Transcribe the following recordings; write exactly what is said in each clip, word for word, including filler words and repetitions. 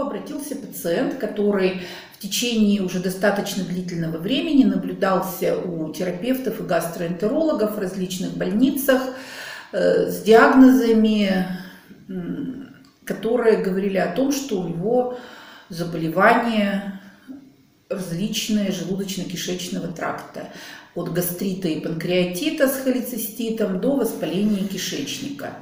него обратился пациент, который в течение уже достаточно длительного времени наблюдался у терапевтов и гастроэнтерологов в различных больницах с диагнозами, которые говорили о том, что у него заболевания различные желудочно-кишечного тракта, от гастрита и панкреатита с холециститом до воспаления кишечника.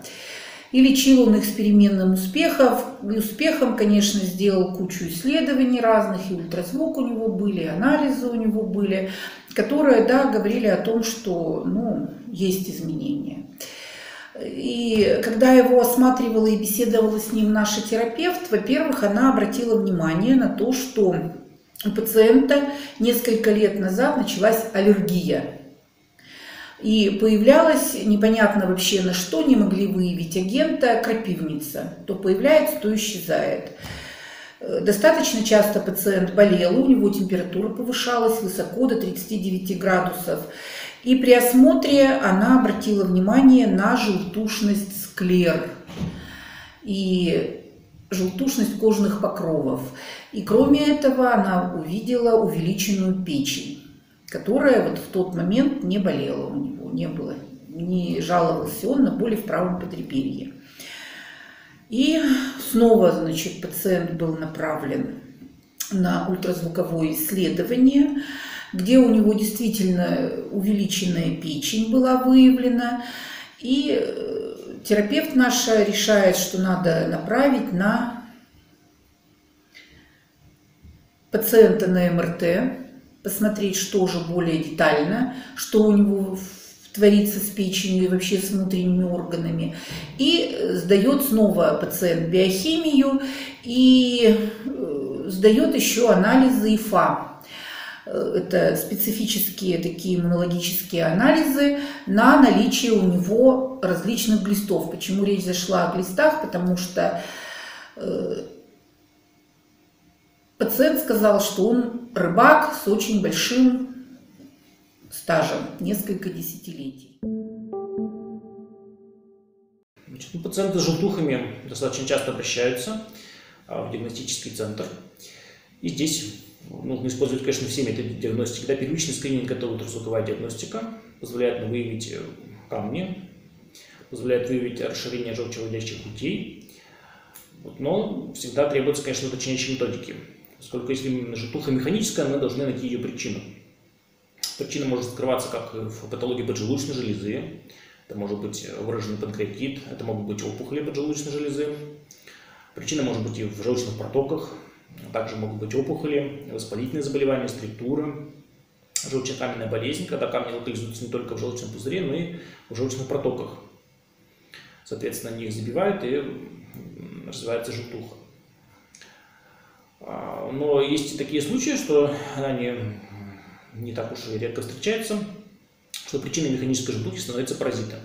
И лечил он их с переменным успехом. И успехом, конечно, сделал кучу исследований разных, и ультразвук у него были, и анализы у него были, которые, да, говорили о том, что, ну, есть изменения. И когда его осматривала и беседовала с ним наша терапевт, во-первых, она обратила внимание на то, что у пациента несколько лет назад началась аллергия. И появлялась, непонятно вообще на что, не могли выявить агента, крапивница. То появляется, то исчезает. Достаточно часто пациент болел, у него температура повышалась высоко, до тридцати девяти градусов. И при осмотре она обратила внимание на желтушность склер и желтушность кожных покровов. И кроме этого она увидела увеличенную печень, которая вот в тот момент не болела у него, не было, не жаловался он на боли в правом подреберье. И снова, значит, пациент был направлен на ультразвуковое исследование, где у него действительно увеличенная печень была выявлена, и терапевт наша решает, что надо направить на пациента на эм эр тэ, посмотреть, что же более детально, что у него творится с печенью и вообще с внутренними органами. И сдает снова пациент биохимию и сдает еще анализы ИФА. Это специфические такие иммунологические анализы на наличие у него различных глистов. Почему речь зашла о глистах? Потому что пациент сказал, что он рыбак с очень большим стажем, несколько десятилетий. Значит, пациенты с желтухами достаточно часто обращаются в диагностический центр. И здесь нужно использовать, конечно, все методы диагностики. Да, первичный скрининг – это ультразвуковая диагностика, позволяет выявить камни, позволяет выявить расширение желчевыводящих путей. Но всегда требуется, конечно, уточняющие методики. Поскольку если именно желтуха механическая, мы должны найти ее причину. Причина может скрываться как в патологии поджелудочной железы, это может быть выраженный панкреатит, это могут быть опухоли поджелудочной железы. Причина может быть и в желчных протоках, также могут быть опухоли, воспалительные заболевания, структуры, желчнокаменная болезнь, когда камни локализуются не только в желчном пузыре, но и в желчных протоках. Соответственно, они их забивают и развивается желтуха. Но есть и такие случаи, что она не, не так уж и редко встречается, что причиной механической желтухи становится паразитом.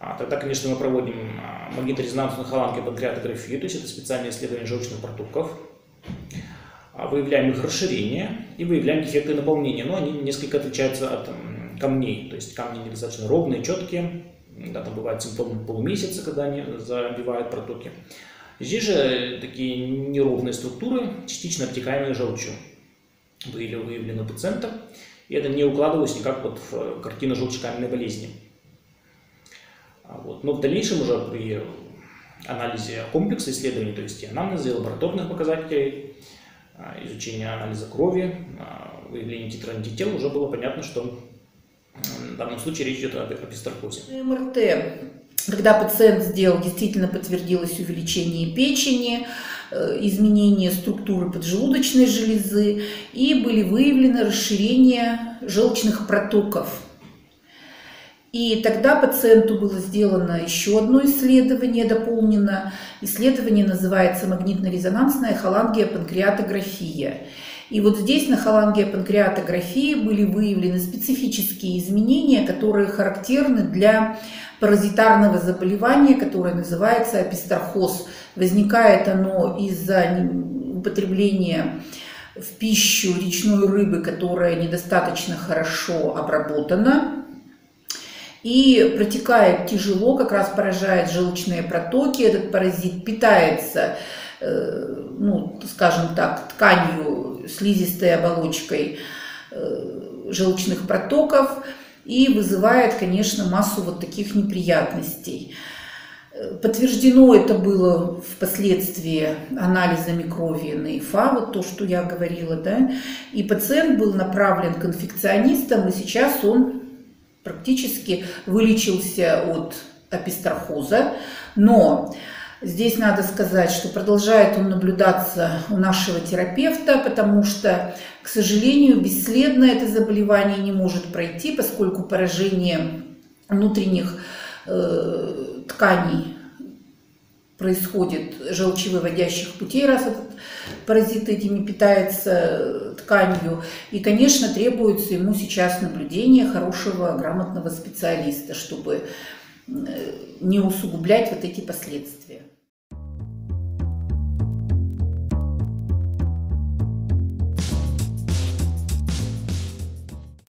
А тогда, конечно, мы проводим магниторезонансную холангиопанкреатографию, то есть это специальное исследование желчных протоков, выявляем их расширение и выявляем дефекты наполнения, но они несколько отличаются от камней, то есть камни недостаточно ровные, четкие, да, там бывают симптомы полумесяца, когда они забивают протоки. Здесь же такие неровные структуры, частично обтекаемые желчью, были выявлены у пациента, и это не укладывалось никак вот в картину желчекаменной болезни. Вот. Но в дальнейшем уже при анализе комплекса исследований, то есть и анамнеза, и лабораторных показателей, изучение анализа крови, выявление титра антител, уже было понятно, что в данном случае речь идет об описторхозе. эм эр тэ. Когда пациент сделал, действительно подтвердилось увеличение печени, изменение структуры поджелудочной железы и были выявлены расширение желчных протоков. И тогда пациенту было сделано еще одно исследование, дополнено. Исследование называется магнитно-резонансная холангиопанкреатография. И вот здесь на холангиопанкреатографии были выявлены специфические изменения, которые характерны для паразитарного заболевания, которое называется описторхоз. Возникает оно из-за употребления в пищу речной рыбы, которая недостаточно хорошо обработана, и протекает тяжело, как раз поражает желчные протоки. Этот паразит питается ну, скажем так, тканью, слизистой оболочкой желчных протоков и вызывает, конечно, массу вот таких неприятностей. Подтверждено это было впоследствии анализами крови на ИФА, вот то, что я говорила, да, и пациент был направлен к инфекционистам, и сейчас он практически вылечился от описторхоза, но здесь надо сказать, что продолжает он наблюдаться у нашего терапевта, потому что, к сожалению, бесследно это заболевание не может пройти, поскольку поражение внутренних э, тканей происходит, желчевыводящих путей, раз этот паразит этими питается тканью. И, конечно, требуется ему сейчас наблюдение хорошего, грамотного специалиста, чтобы не усугублять вот эти последствия.